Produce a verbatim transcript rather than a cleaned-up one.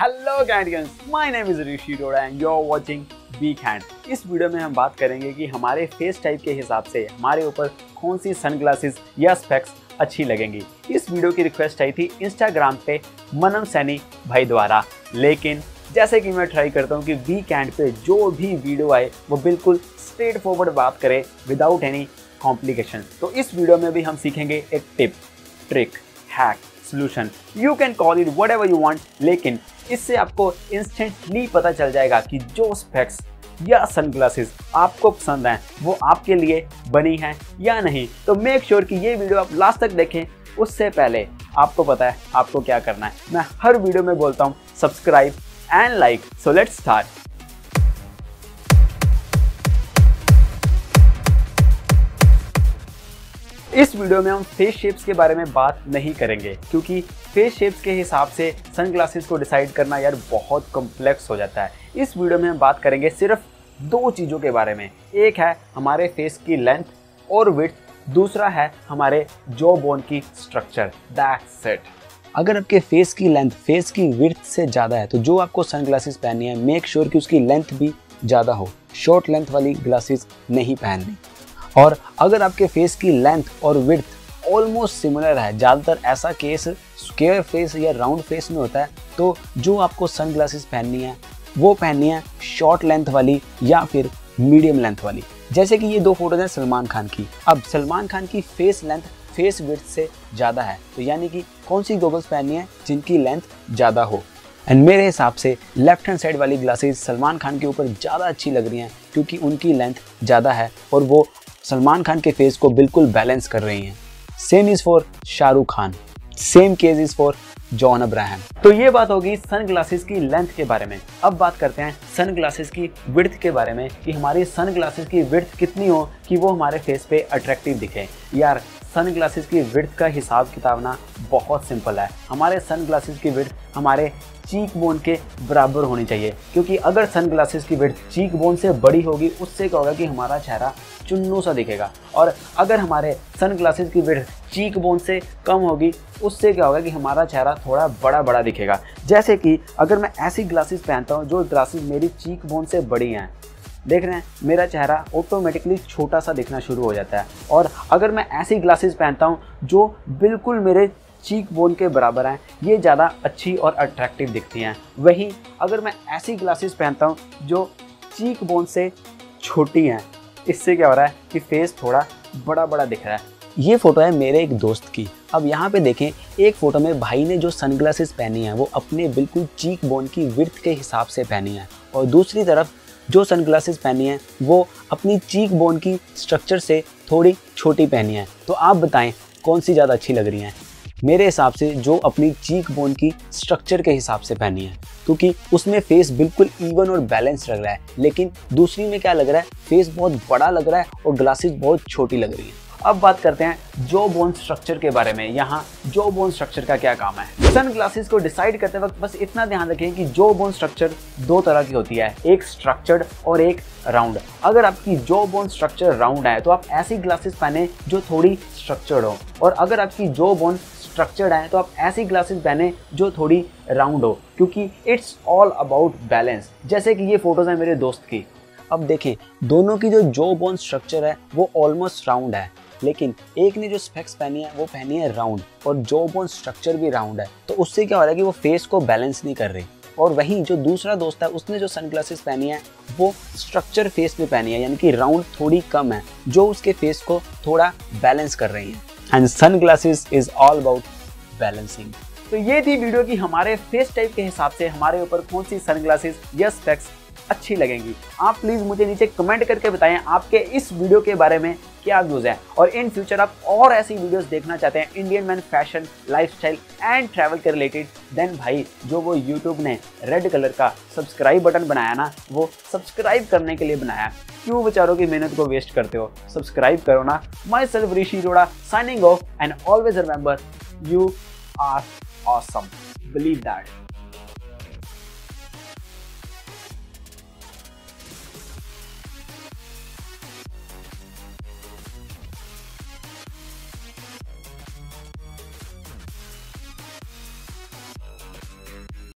Hello गांडियंस, my name is Rishu Dora and you are watching B गैंड। इस video में हम बात करेंगे कि हमारे फेस टाइप के हिसाब से हमारे ऊपर कौन सी सनग्लासेस या स्पेक्स अच्छी लगेंगी। इस वीडियो की रिक्वेस्ट आई थी इंस्टाग्राम पे मनम सैनी भाई द्वारा, लेकिन जैसे कि मैं ट्राई करता हूँ कि बी गैंड पे जो भी वीडियो आए वो बिल्कुल स्ट्रेट फॉरवर्ड बात करें विदाउट एनी कॉम्प्लिकेशन। तो इस वीडियो में भी हम सीखेंगे एक tip, trick, hack, solution, you can call it whatever you want, लेकिन इससे आपको इंस्टेंटली पता चल जाएगा कि जो स्पेक्स या सनग्लासेस आपको पसंद हैं वो आपके लिए बनी हैं या नहीं। तो मेक श्योर कि ये वीडियो आप लास्ट तक देखें। उससे पहले आपको पता है आपको क्या करना है, मैं हर वीडियो में बोलता हूँ subscribe and like. So let's start. इस वीडियो में हम फेस शेप्स के बारे में बात नहीं करेंगे, क्योंकि फेस शेप्स के हिसाब से सनग्लासेस को डिसाइड करना यार बहुत कॉम्प्लेक्स हो जाता है। इस वीडियो में हम बात करेंगे सिर्फ दो चीज़ों के बारे में। एक है हमारे फेस की लेंथ और विड्थ, दूसरा है हमारे जॉ बोन की स्ट्रक्चर। That's it. अगर आपके फेस की लेंथ फेस की विड्थ से ज़्यादा है तो जो आपको सनग्लासेस पहननी है मेक श्योर कि उसकी लेंथ भी ज़्यादा हो। शॉर्ट लेंथ वाली ग्लासेस नहीं पहननी। और अगर आपके फेस की लेंथ और विड्थ ऑलमोस्ट सिमिलर है, ज़्यादातर ऐसा केस स्क्वायर फेस या राउंड फेस में होता है, तो जो आपको सनग्लासेस पहननी है वो पहननी है शॉर्ट लेंथ वाली या फिर मीडियम लेंथ वाली। जैसे कि ये दो फोटोज हैं सलमान खान की। अब सलमान खान की फेस लेंथ फेस विड्थ से ज़्यादा है, तो यानी कि कौन सी गॉगल्स पहननी है जिनकी लेंथ ज़्यादा हो। एंड मेरे हिसाब से लेफ्ट हैंड साइड वाली ग्लासेस सलमान खान के ऊपर ज़्यादा अच्छी लग रही हैं, क्योंकि उनकी लेंथ ज़्यादा है और वो सलमान खान के फेस को बिल्कुल बैलेंस कर रही हैं। Same is for Shahrukh Khan, same case is for John Abraham. तो ये बात होगी सनग्लासेस की लेंथ के बारे में। अब बात करते हैं सनग्लासेस की विड्थ के बारे में कि हमारी सनग्लासेस की विड्थ कितनी हो कि वो हमारे फेस पे अट्रैक्टिव दिखे। यार सनग्लासेस की विड्थ का हिसाब किताब ना बहुत सिंपल है। हमारे सनग्लासेस की विड्थ हमारे चीक बोन के बराबर होनी चाहिए, क्योंकि अगर सनग्लासेस की विड्थ चीक बोन से बड़ी होगी उससे क्या होगा कि हमारा चेहरा चुन्नू सा दिखेगा, और अगर हमारे सनग्लासेस की विड्थ चीक बोन से कम होगी उससे क्या होगा कि हमारा चेहरा थोड़ा बड़ा बड़ा दिखेगा। जैसे कि अगर मैं ऐसी ग्लासेस पहनता हूँ जो ग्लासेस मेरी चीक बोन से बड़ी हैं, देख रहे हैं मेरा चेहरा ऑटोमेटिकली छोटा सा दिखना शुरू हो जाता है। और अगर मैं ऐसी ग्लासेस पहनता हूँ जो बिल्कुल मेरे चीक बोन के बराबर हैं, ये ज़्यादा अच्छी और अट्रैक्टिव दिखती हैं। वहीं अगर मैं ऐसी ग्लासेस पहनता हूँ जो चीक बोन से छोटी हैं, इससे क्या हो रहा है कि फेस थोड़ा बड़ा बड़ा दिख रहा है। ये फ़ोटो है मेरे एक दोस्त की। अब यहाँ पे देखें, एक फ़ोटो में भाई ने जो सनग्लासेस पहनी है वो अपने बिल्कुल चीक बोन की विड्थ के हिसाब से पहनी है, और दूसरी तरफ जो सनग्लासेस पहनी है वो अपनी चीक बोन की स्ट्रक्चर से थोड़ी छोटी पहनी है। तो आप बताएं कौन सी ज़्यादा अच्छी लग रही हैं। मेरे हिसाब से जो अपनी चीक बोन की स्ट्रक्चर के हिसाब से पहनी है, क्योंकि उसमें फेस बिल्कुल इवन और बैलेंस लग रहा है, लेकिन दूसरी में क्या लग रहा है, फेस बहुत बड़ा लग रहा है और ग्लासेस बहुत छोटी लग रही है। अब बात करते हैं जॉ बोन स्ट्रक्चर के बारे में। यहाँ जॉ बोन स्ट्रक्चर का क्या काम है? सनग्लासेस को डिसाइड करते वक्त बस इतना ध्यान रखें कि जॉ बोन स्ट्रक्चर दो तरह की होती है, एक स्ट्रक्चर्ड और एक राउंड। अगर आपकी जॉ बोन स्ट्रक्चर राउंड है तो आप ऐसी ग्लासेस पहने जो थोड़ी स्ट्रक्चर्ड हो, और अगर आपकी जॉ बोन स्ट्रक्चर्ड है तो आप ऐसी ग्लासेस पहने जो थोड़ी राउंड हो, क्योंकि इट्स ऑल अबाउट बैलेंस। जैसे कि ये फोटोज हैं मेरे दोस्त की। अब देखें दोनों की जो जॉ बोन स्ट्रक्चर है वो ऑलमोस्ट राउंड है, लेकिन एक ने जो स्पेक्स पहनी है वो पहनी है राउंड और जॉ बोन स्ट्रक्चर भी राउंड है, तो उससे क्या हो रहा है कि वो फेस को बैलेंस नहीं कर रही। और वहीं जो दूसरा दोस्त है उसने जो सनग्लासेस पहनी है वो स्ट्रक्चर फेस में पहनी है, यानी कि राउंड थोड़ी कम है, जो उसके फेस को थोड़ा बैलेंस कर रही है। And sunglasses is all about balancing. तो ये थी वीडियो कि हमारे फेस टाइप के हिसाब से हमारे ऊपर कौन सी सनग्लासेस या स्पेक्स अच्छी लगेंगी। आप प्लीज़ मुझे नीचे कमेंट करके बताएं आपके इस वीडियो के बारे में क्या व्यूज़ हैं, और इन फ्यूचर आप और ऐसी वीडियोस देखना चाहते हैं Indian man fashion, lifestyle and travel के रिलेटेड, देन भाई जो वो यूट्यूब ने रेड कलर का सब्सक्राइब बटन बनाया ना, वो सब्सक्राइब करने के लिए बनाया। क्यों बेचारों की मेहनत को वेस्ट करते हो, सब्सक्राइब करो ना। My self Rishi Roda signing off and always remember you are awesome, believe that.